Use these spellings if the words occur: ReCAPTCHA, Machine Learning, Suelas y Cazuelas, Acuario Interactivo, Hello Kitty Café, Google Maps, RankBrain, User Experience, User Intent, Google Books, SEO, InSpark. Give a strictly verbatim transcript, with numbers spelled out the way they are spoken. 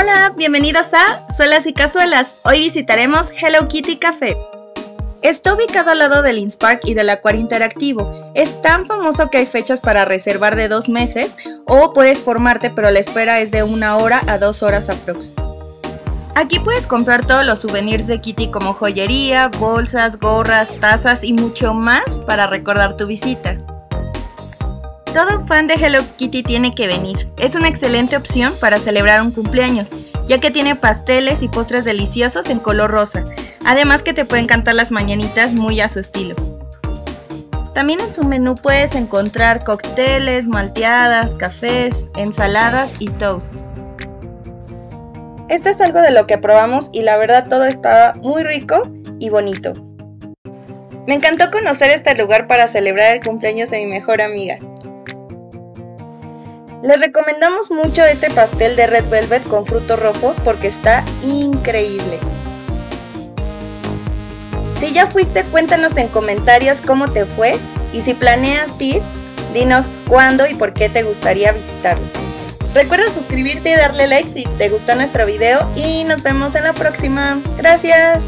Hola, bienvenidos a Suelas y Cazuelas. Hoy visitaremos Hello Kitty Café. Está ubicado al lado del InSpark y del Acuario Interactivo. Es tan famoso que hay fechas para reservar de dos meses o puedes formarte, pero la espera es de una hora a dos horas aprox. Aquí puedes comprar todos los souvenirs de Kitty como joyería, bolsas, gorras, tazas y mucho más para recordar tu visita. Todo fan de Hello Kitty tiene que venir. Es una excelente opción para celebrar un cumpleaños, ya que tiene pasteles y postres deliciosos en color rosa, además que te pueden cantar las mañanitas muy a su estilo. También en su menú puedes encontrar cócteles, malteadas, cafés, ensaladas y toast. Esto es algo de lo que probamos y la verdad todo estaba muy rico y bonito. Me encantó conocer este lugar para celebrar el cumpleaños de mi mejor amiga. Les recomendamos mucho este pastel de Red Velvet con frutos rojos porque está increíble. Si ya fuiste, cuéntanos en comentarios cómo te fue y si planeas ir, dinos cuándo y por qué te gustaría visitarlo. Recuerda suscribirte y darle like si te gustó nuestro video y nos vemos en la próxima. ¡Gracias!